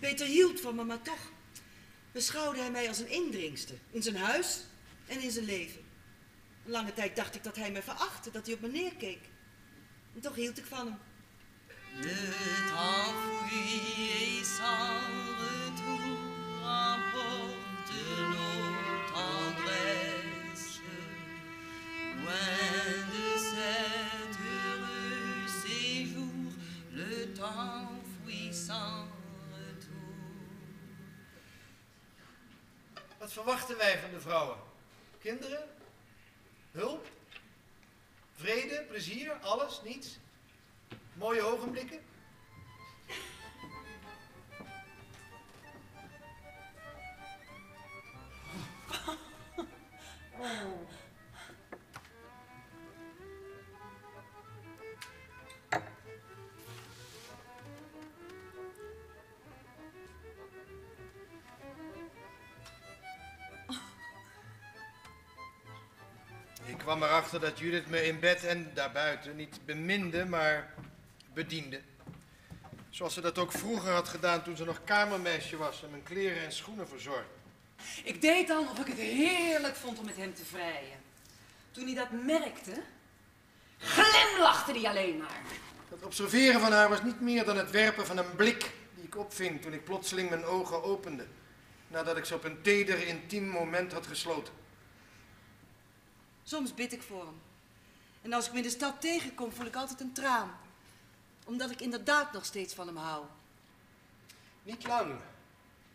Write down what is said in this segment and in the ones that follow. Peter hield van me, maar toch beschouwde hij mij als een indringster. In zijn huis en in zijn leven. Een lange tijd dacht ik dat hij me verachtte, dat hij op me neerkeek. En toch hield ik van hem. Le temps fouillé sans retour emporte nos tendresses. Loin de cet heureux séjour, le temps fouillé sans retour. Wat verwachten wij van de vrouwen? Kinderen? Hulp? Vrede? Plezier? Alles? Niets? Mooie ogenblikken. Oh. Ik kwam erachter dat Judith me in bed en daarbuiten niet beminde, maar bediende. Zoals ze dat ook vroeger had gedaan toen ze nog kamermeisje was en mijn kleren en schoenen verzorgde. Ik deed dan of ik het heerlijk vond om met hem te vrijen. Toen hij dat merkte, glimlachte hij alleen maar. Dat observeren van haar was niet meer dan het werpen van een blik die ik opving toen ik plotseling mijn ogen opende. Nadat ik ze op een teder intiem moment had gesloten. Soms bid ik voor hem. En als ik hem in de stad tegenkom, voel ik altijd een traan. Omdat ik inderdaad nog steeds van hem hou. Niet lang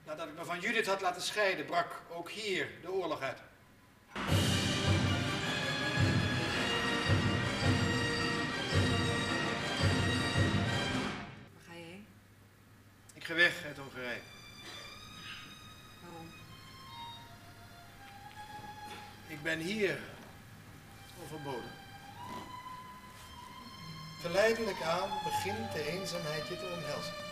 nadat ik me van Judith had laten scheiden, brak ook hier de oorlog uit. Waar ga je heen? Ik ga weg uit Hongarije. Waarom? Ik ben hier overbodig. Geleidelijk aan begint de eenzaamheid je te omhelzen.